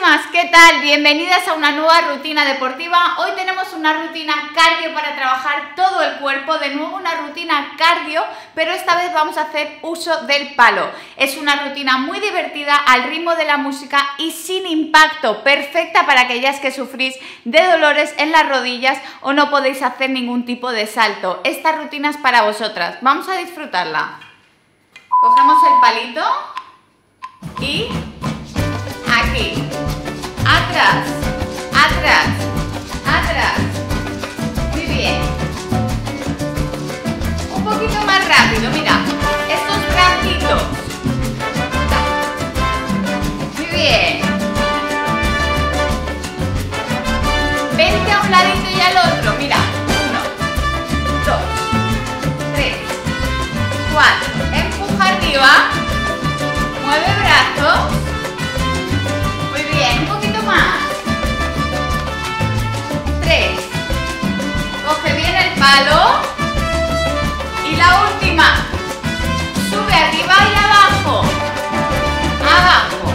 buenísimas, ¿qué tal? Bienvenidas a una nueva rutina deportiva. Hoy tenemos una rutina cardio para trabajar todo el cuerpo, de nuevo una rutina cardio, pero esta vez vamos a hacer uso del palo. Es una rutina muy divertida, al ritmo de la música y sin impacto, perfecta para aquellas que sufrís de dolores en las rodillas o no podéis hacer ningún tipo de salto. Esta rutina es para vosotras, vamos a disfrutarla. Cogemos el palito y... aquí, atrás, atrás, atrás, muy bien, un poquito más rápido, mira, estos bracitos, muy bien, vente a un ladito y al otro, mira, 1, 2, 3, 4, empuja arriba, mueve brazos. Un poquito más. 3. Coge bien el palo. Y la última. Sube arriba y abajo. Abajo.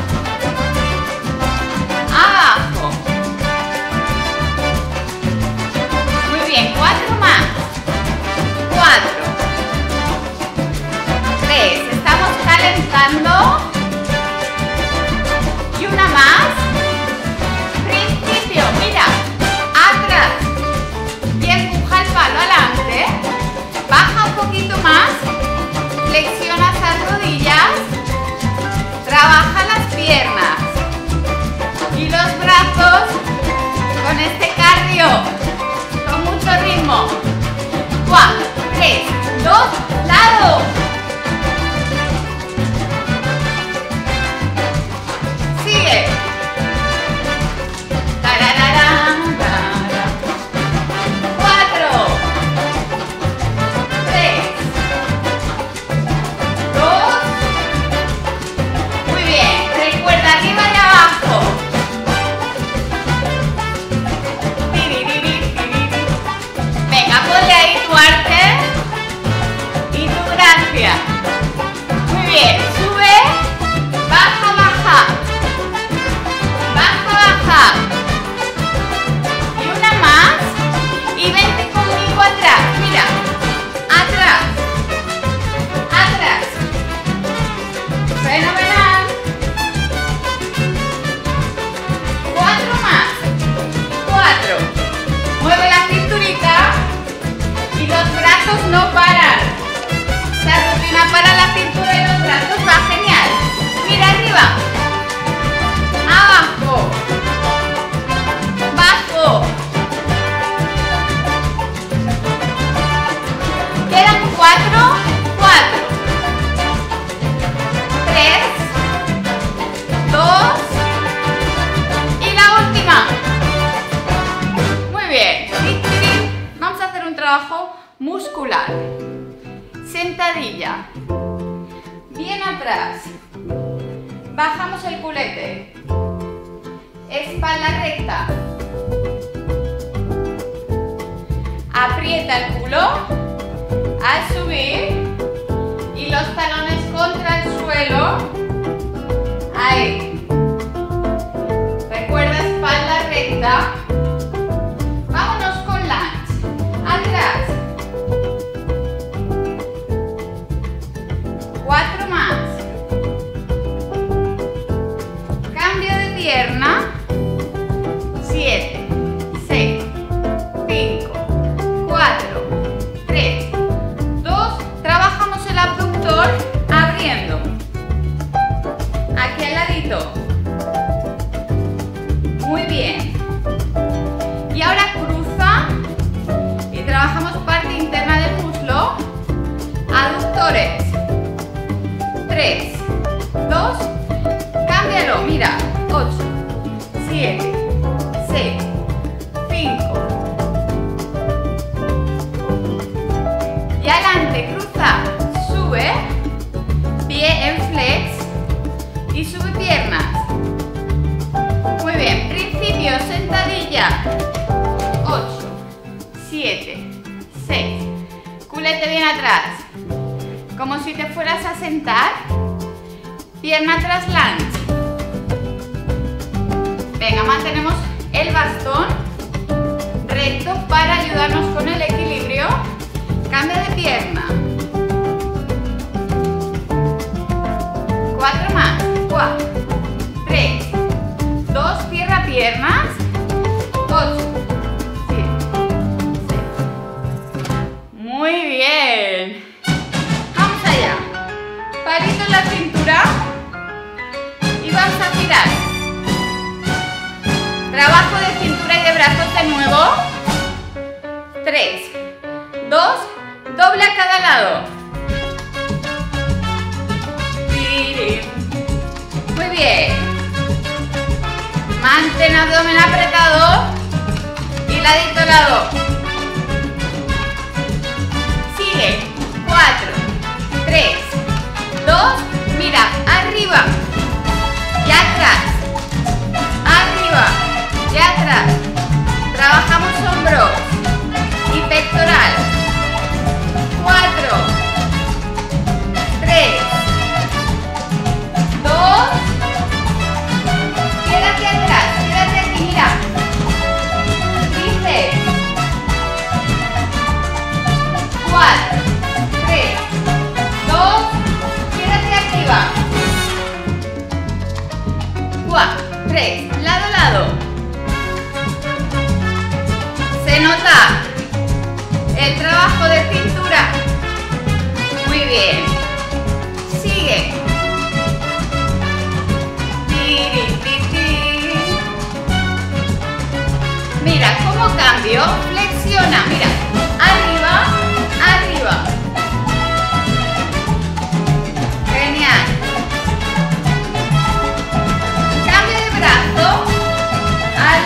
Abajo. Muy bien. 4 más. 4. 3. Estamos calentando. Y una más. Más, flexiona las rodillas, trabaja las piernas y los brazos con este cardio, con mucho ritmo. 4, 3, 2, lado. 4 más 4, mueve la cinturita y los brazos no paran. La rutina para la cintura y los brazos va genial. Mira arriba, abajo, bajo. Quedan 4, 4. 3, 2. Y la última. Muy bien. Vamos a hacer un trabajo muscular. Sentadilla. Bien atrás. Bajamos el culete. Espalda recta. Aprieta el culo al subir y los talones contra el suelo. Ahí. Recuerda, espalda recta. Vámonos con lunge. Atrás. 4 más. Cambio de pierna. 7, 6, 5, 4, 3, 2. Trabajamos el abductor abriendo. Aquí al ladito. Muy bien. Y ahora cruza y trabajamos parte interna del muslo. Aductores. 3, 2. Cámbialo, mira. 8, 7, 6, 5. Y adelante, cruza, sube, pie en flex. Y sube piernas. Muy bien. Principio, sentadilla. 8, 7, 6. Culete bien atrás. Como si te fueras a sentar. Pierna tras lunge. Venga, mantenemos el bastón recto para ayudarnos con el equilibrio. Cambia de pierna. 4 más. 4, 3, 2, cierra piernas. 8, 7, 6. Muy bien. Vamos allá. Palito en la cintura. Y vamos a girar. Trabajo de cintura y de brazos de nuevo. 3, 2, doble a cada lado. Muy bien. Mantén abdomen apretado y ladito a lado. Sigue. 4, 3, 2, mira, arriba y atrás. Arriba y atrás. Trabajamos hombros y pectoral. 4, 3, 2. Quédate atrás, quédate aquí, mira. Dice 4, 3, 2. Quédate arriba. 4, 3, lado a lado. Se nota el trabajo de cintura. Muy bien. Sigue. Mira cómo cambio, flexiona, mira, arriba, arriba. Genial. Cambio de brazo, al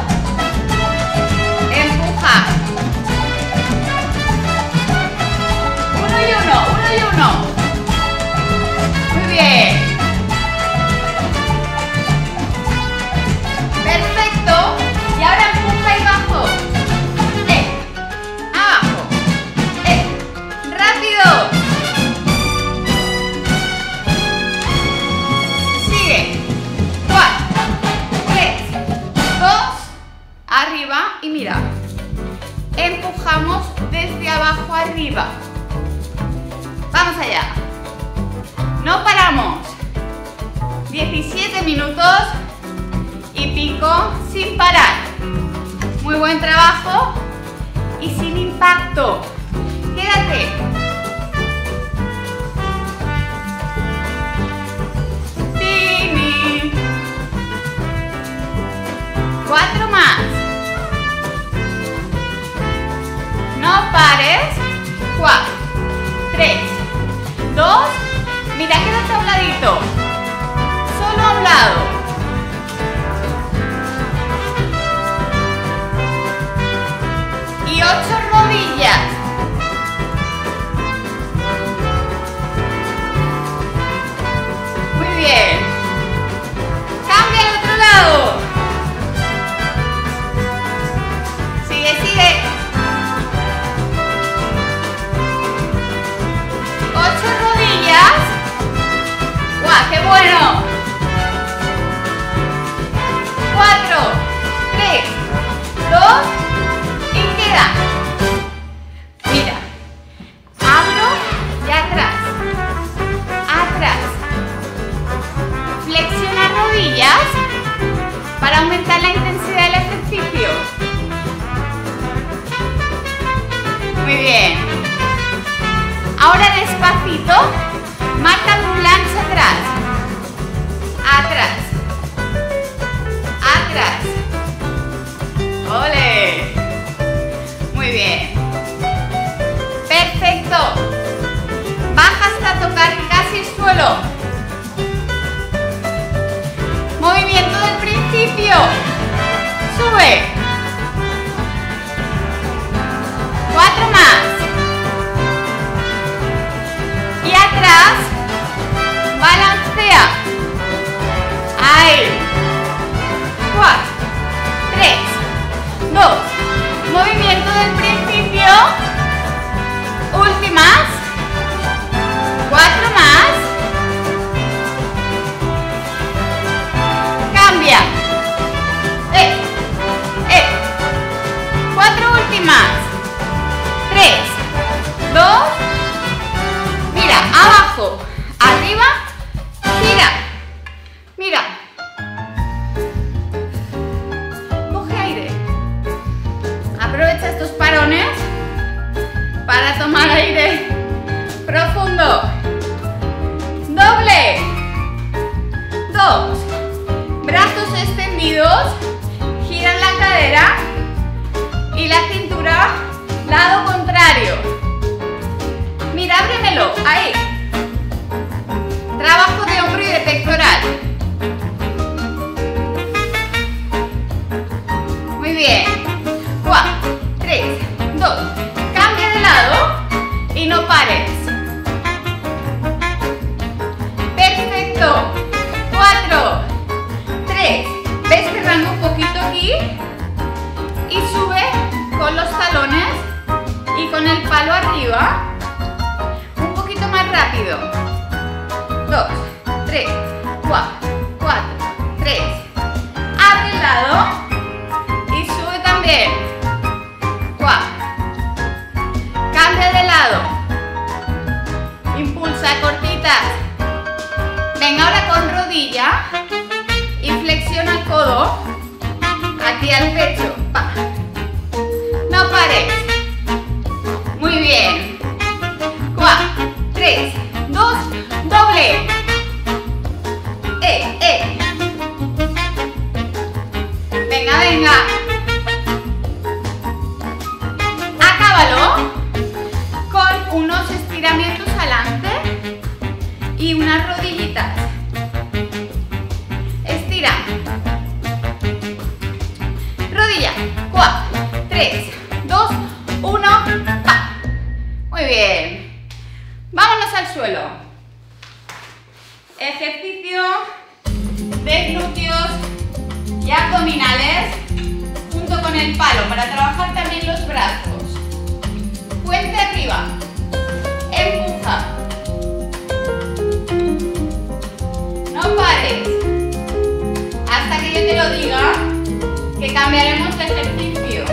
empuja. Uno y uno. Muy bien. Y mira, empujamos desde abajo arriba. Vamos allá. No paramos. 17 minutos y pico sin parar. Muy buen trabajo y sin impacto. Quédate. Tini. 4 más. No pares. 4, 3, 2. Mira, quédate a un ladito. Solo a un lado. Y 8 rodillas. Muy bien. dos, giran la cadera y la cintura, lado contrario. Mira, ábremelo, ahí. Trabajo de hombro y de pectoral. Muy bien. 4, 3, 2. Cambia de lado y no pares. Perfecto. 4, 3. Ves cerrando un poquito aquí y sube con los talones y con el palo arriba. Un poquito más rápido. 2, 3, 4, 4, 3. Abre el lado y sube también. 4. Cambia de lado. Impulsa cortitas. Venga ahora con rodilla y flexiona el codo aquí al pecho. Pa. No pares. Muy bien. 4, 3, 2, doble. Venga, venga. Acábalo con unos estiramientos adelante y unas rodillitas. Estira. Rodilla. 4, 3, 2, 1. Pa. Muy bien. Vámonos al suelo. Ejercicio de glúteos y abdominales junto con el palo para trabajar también los brazos. Puente arriba. Empuja. No pares hasta que yo te lo diga, que cambiaremos de ejercicio.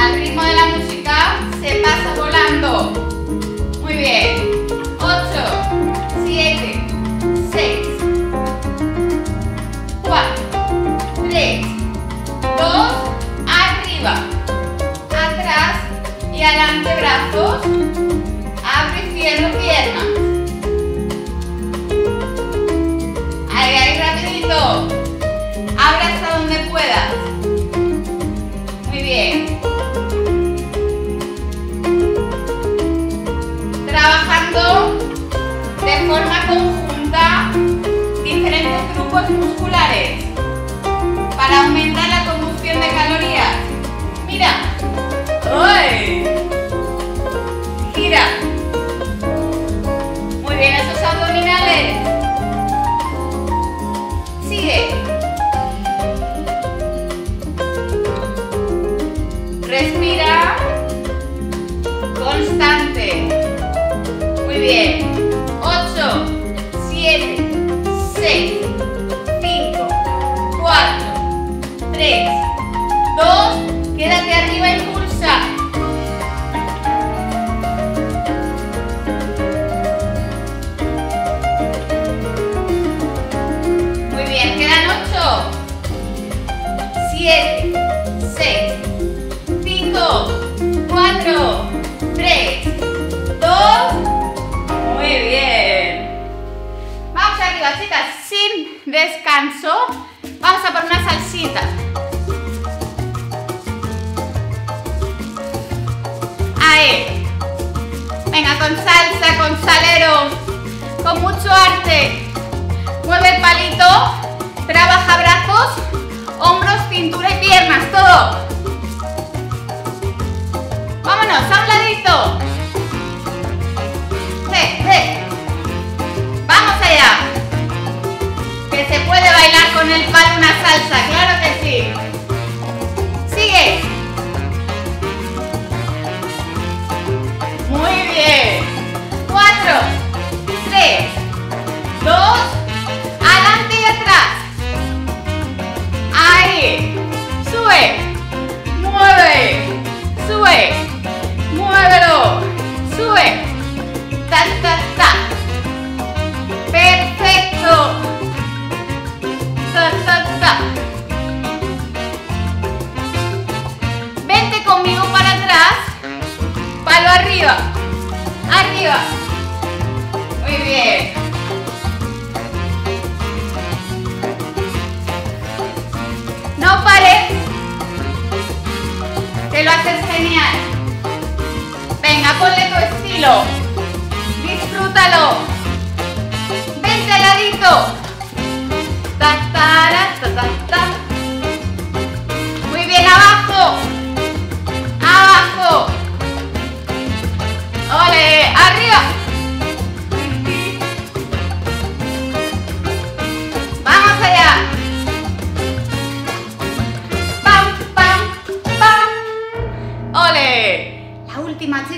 Al ritmo de la música se pasa volando. Muy bien. 8, 7, 6, 4, 3, 2, arriba, atrás y adelante brazos. Abre y cierro piernas. Ahí, ahí, rapidito. Abre hasta donde puedas. Muy bien. Trabajando de forma conjunta diferentes grupos musculares para aumentar la combustión de calorías. Mira. ¡Ay! Gira. Muy bien, esos abdominales. Sigue. Respira. Constante. Muy bien. 8, 7, 6, 5, 4, 3, 2. Quédate arriba y pulsa. Muy bien, quedan 8, 7, 6, 5, 4, 3, 2. Muy bien. Vamos arriba, chicas, sin descanso. Vamos a por una salsita. Ahí. Venga, con salsa, con salero, con mucho arte. Mueve el palito, trabaja brazos, hombros, cintura y piernas, todo. Vámonos, a un ladito. Vamos allá. Que se puede bailar con el palo una salsa, claro que sí. Sigue. Muy bien. 4,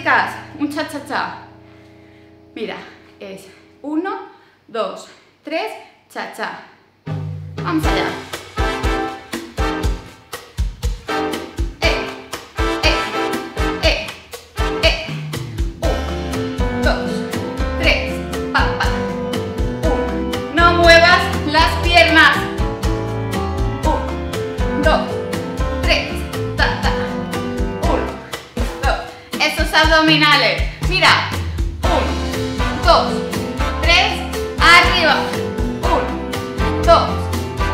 chicas, un cha cha cha. Mira, es 1, 2, 3, cha cha. Vamos allá. Abdominales, mira, 1, 2, 3, arriba, 1, 2,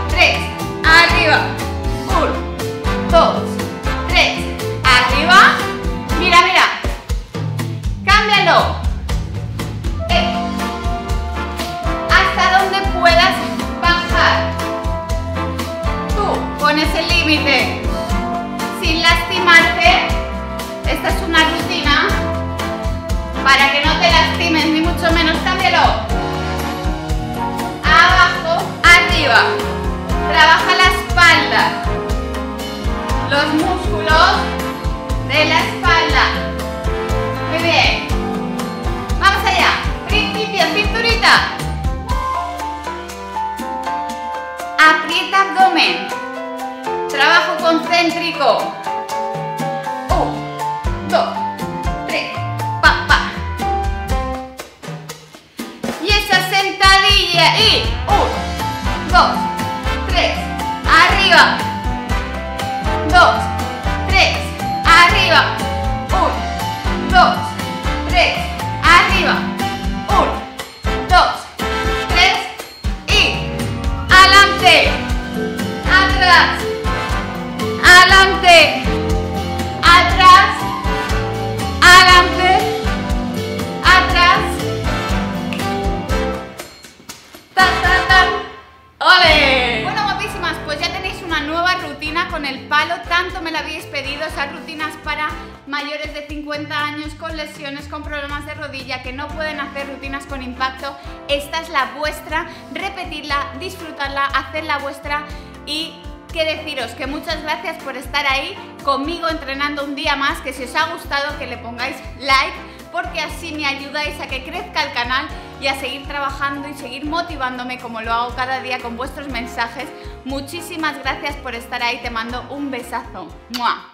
3, arriba, 1, 2, 3, arriba, mira, mira, cámbialo, hasta donde puedas bajar, tú pones el límite, sin lastimarte. Esta es una rutina para que no te lastimes, ni mucho menos. Cámbialo. Abajo, arriba. Trabaja la espalda. Los músculos de la espalda. Muy bien. Vamos allá. Principio, cinturita. Aprieta abdomen. Trabajo concéntrico. 2, 3, pa, pa. Y esa sentadilla. Y 1, 2, 3, arriba. 2, 3, arriba. 1, 2, 3, arriba. 1, 2, 3 y adelante. Atrás. Adelante. Atrás. Adelante, atrás, ta, ta, ta. ¡Ole! Bueno, guapísimas, pues ya tenéis una nueva rutina con el palo, tanto me la habéis pedido, esas rutinas para mayores de 50 años con lesiones, con problemas de rodilla, que no pueden hacer rutinas con impacto. Esta es la vuestra, repetidla, disfrutadla, hacedla vuestra y... que deciros que muchas gracias por estar ahí conmigo entrenando un día más, que si os ha gustado que le pongáis like, porque así me ayudáis a que crezca el canal y a seguir trabajando y seguir motivándome como lo hago cada día con vuestros mensajes. Muchísimas gracias por estar ahí, te mando un besazo. ¡Mua!